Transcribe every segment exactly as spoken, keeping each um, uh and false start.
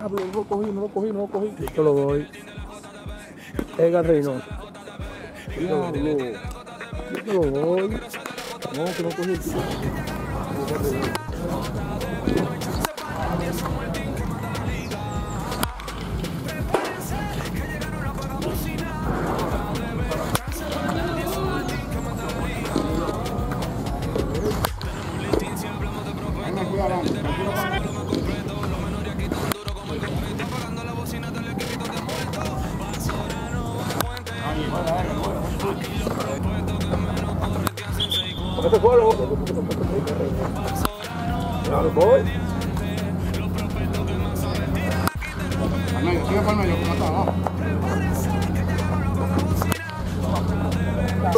Ah, pero no lo cogí, no lo cogí, no lo cogí. Yo te lo doy. Edgar Reynoso. Yo te lo doy. No, que no cogí el tío. Este fue lo otro. Claro, voy. Al medio, sigue para el medio, que no está abajo.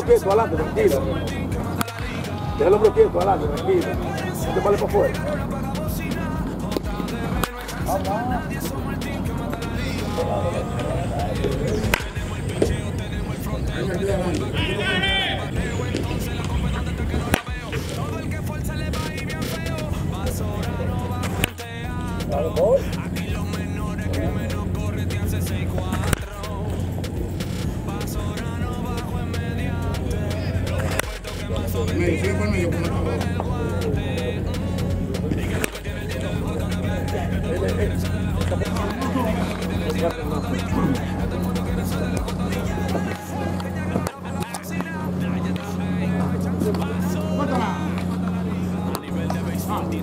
Quieto, adelante, tranquilo. Déjalo quieto, adelante, tranquilo. No te vale para afuera. Aquí los menores que menos corren te hacen seis cuatro. Basorano bajo en mediante. Los repuestos que más suben el guante. Diga lo que tiene el dinero J D B. Todo el mundo quiere salir a la J D B. Diga lo que tiene el dinero J D B.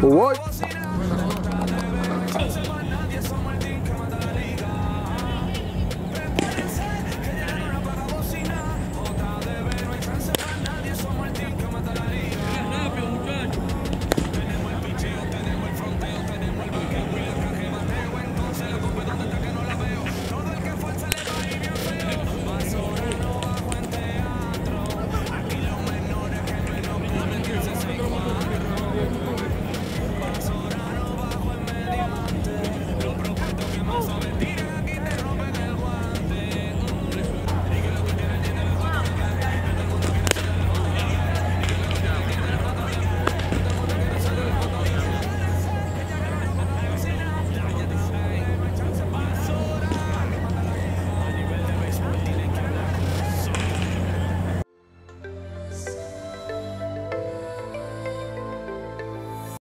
What?